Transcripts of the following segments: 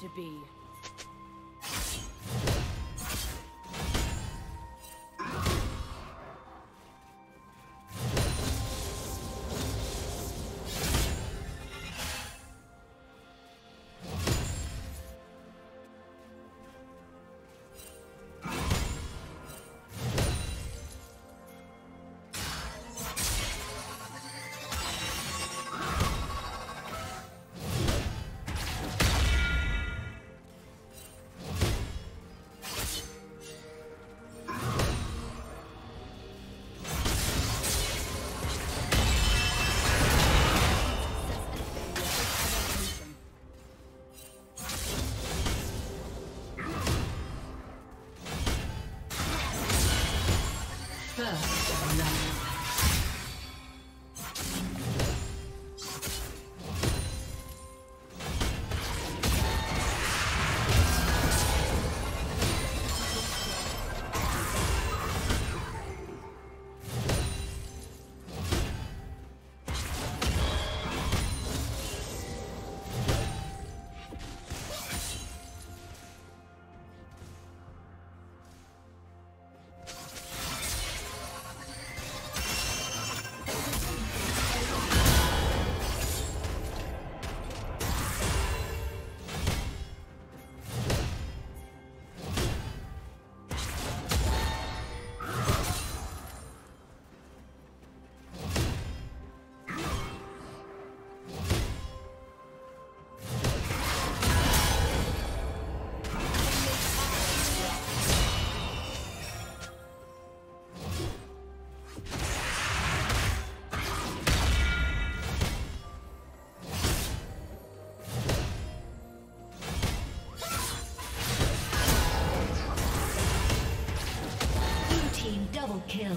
to be. Kill.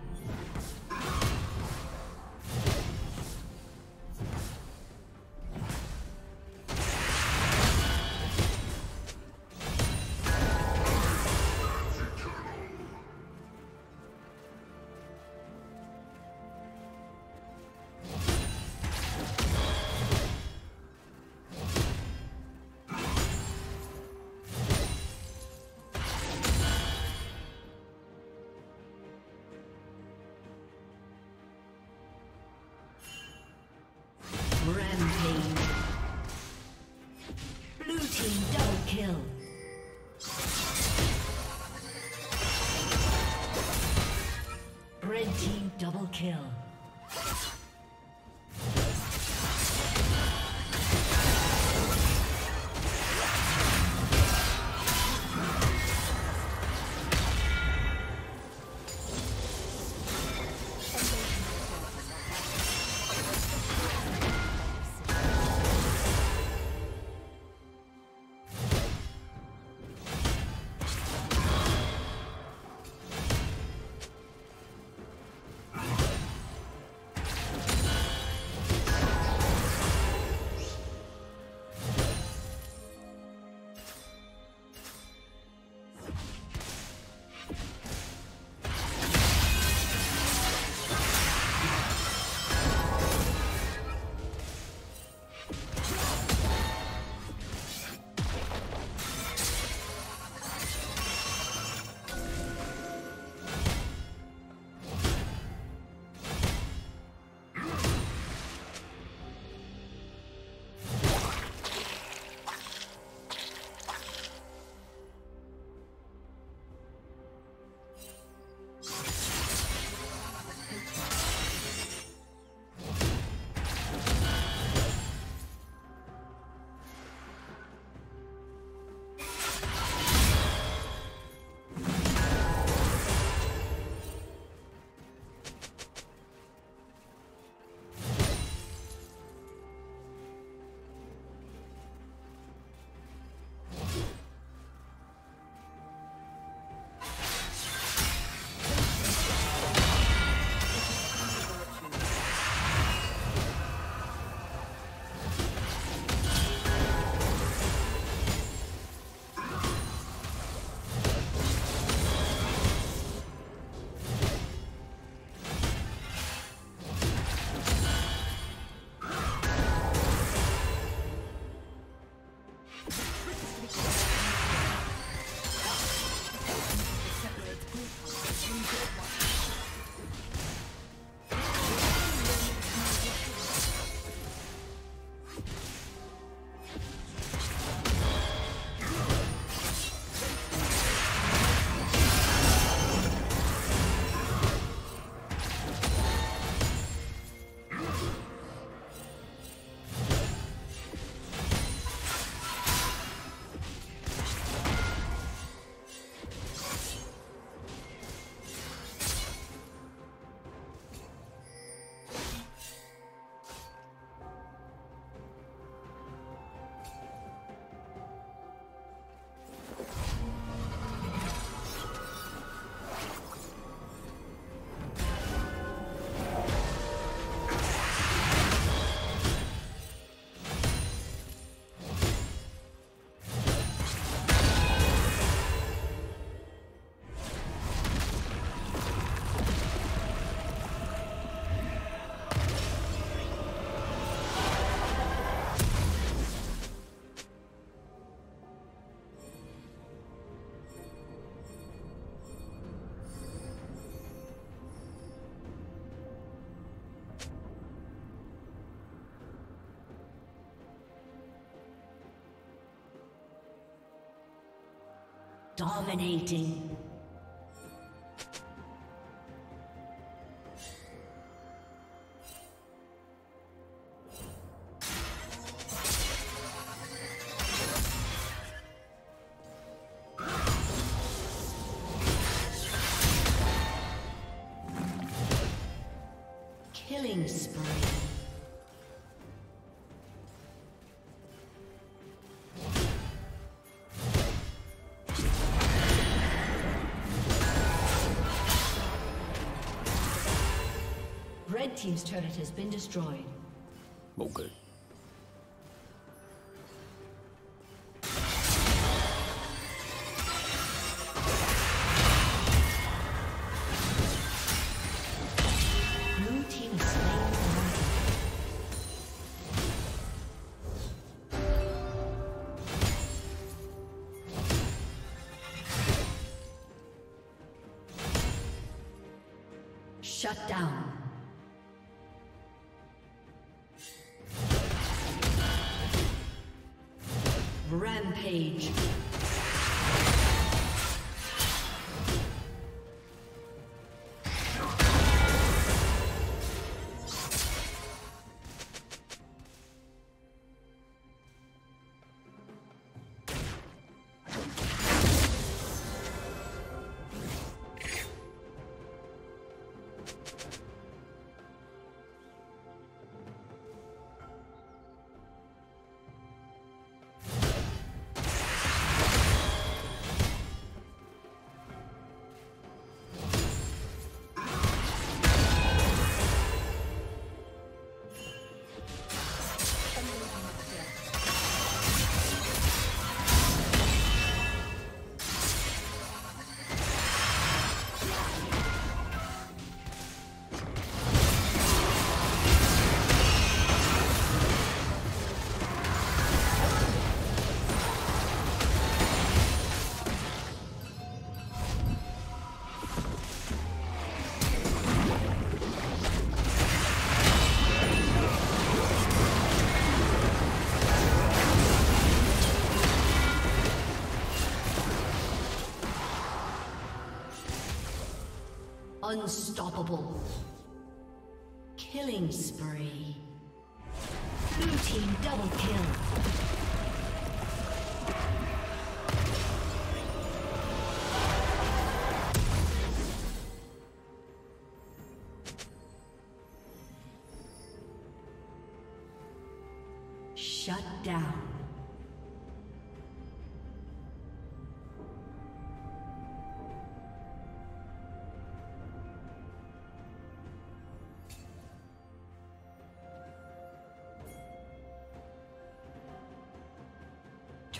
Double kill. Dominating. Killing spree. Red team's turret has been destroyed. Okay. Shut down. Rampage. Unstoppable. Killing spree. Blue team double kill.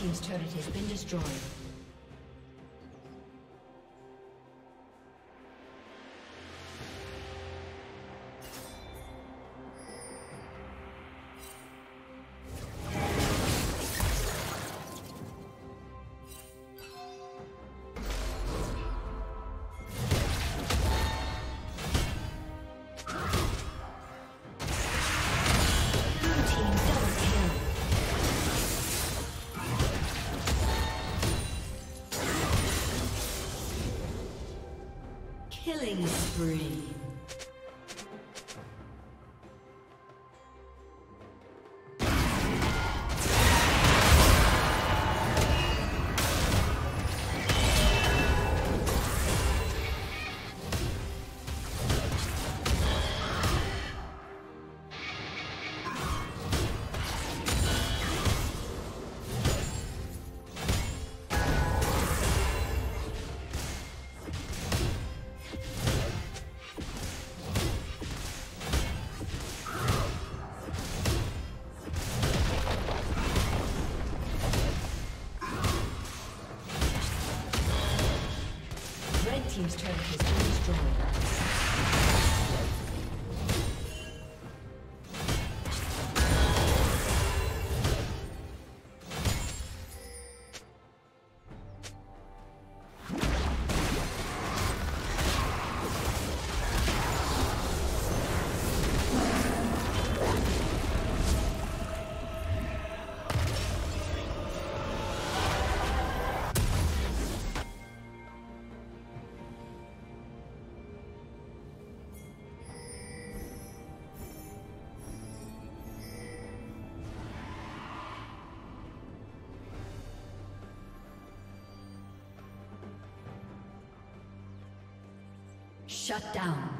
Team's turret has been destroyed. Killing spree. team's turret has been destroyed. Shut down.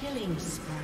Killing spree.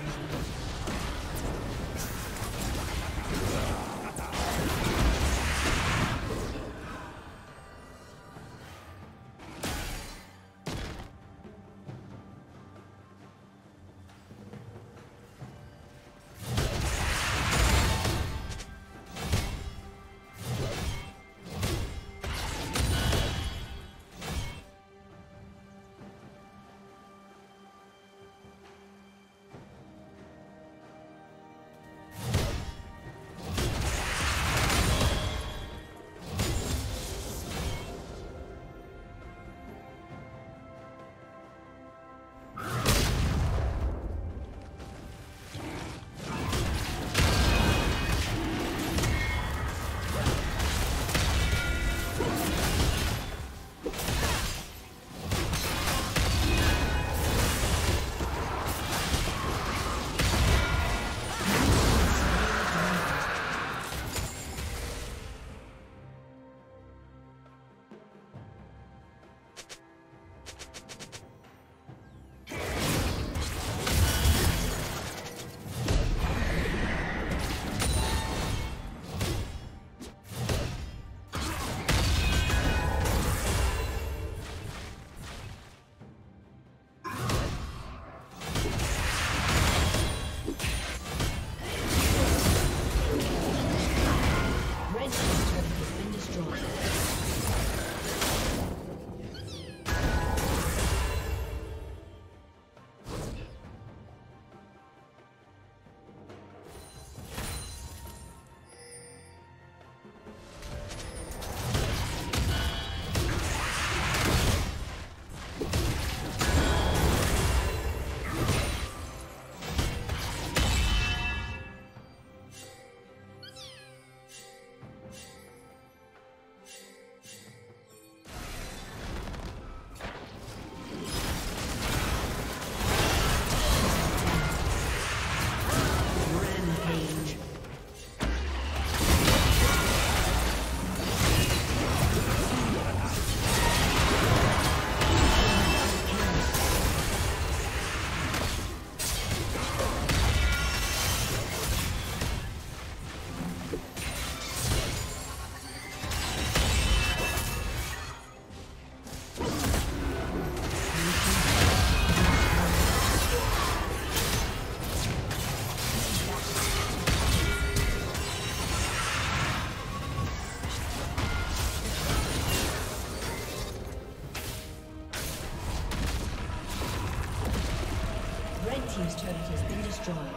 Team's turret has been destroyed.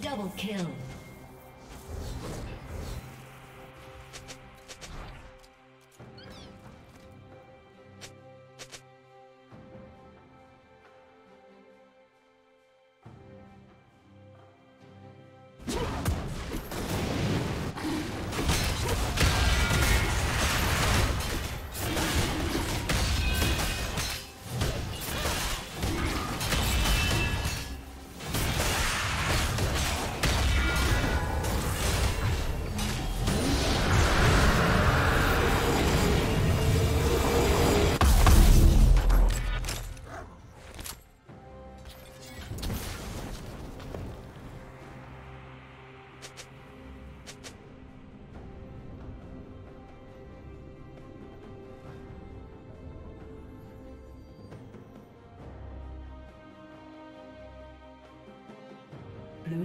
Double kill. Blue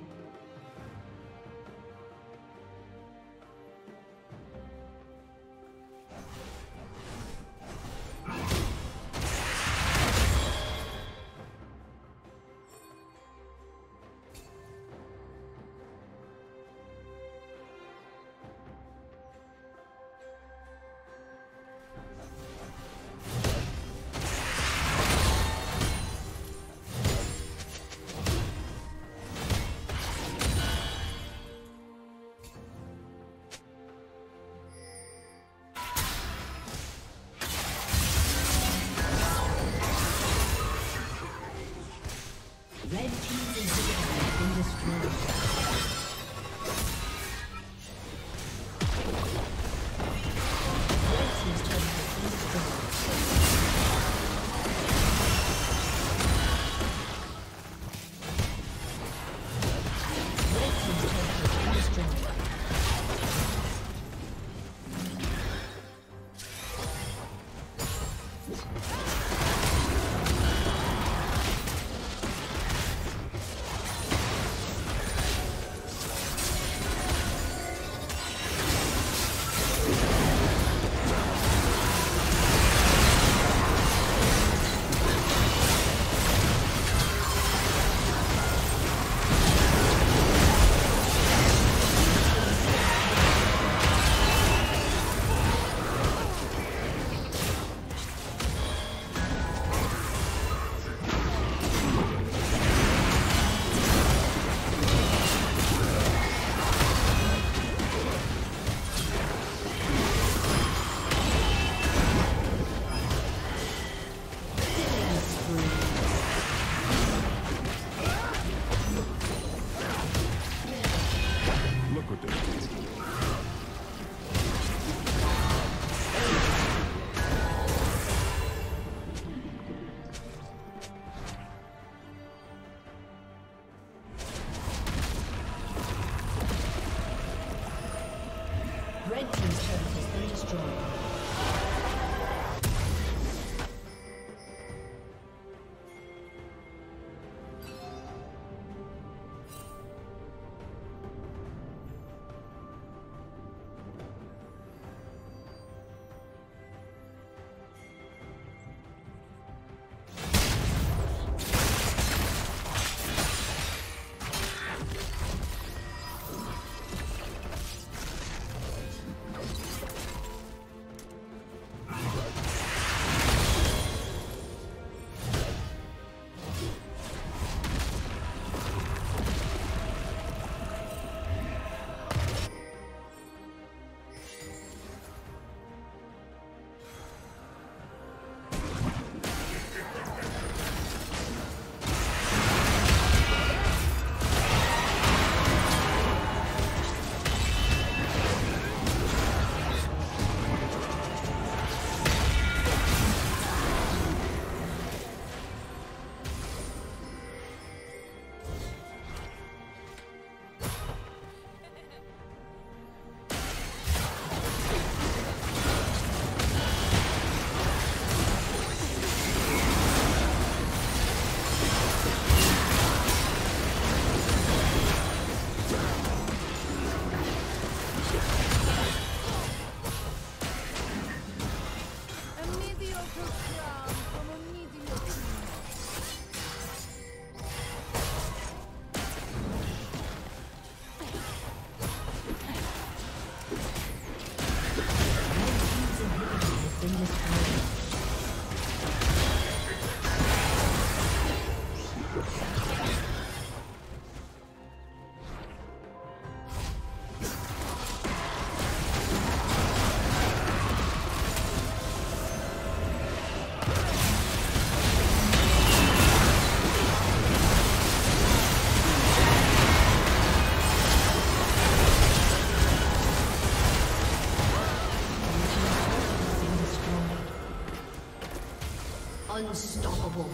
Unstoppable.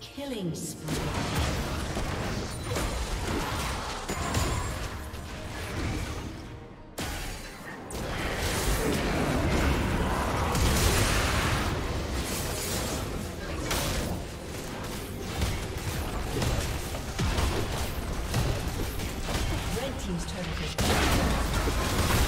Killing spree. Red team's turret.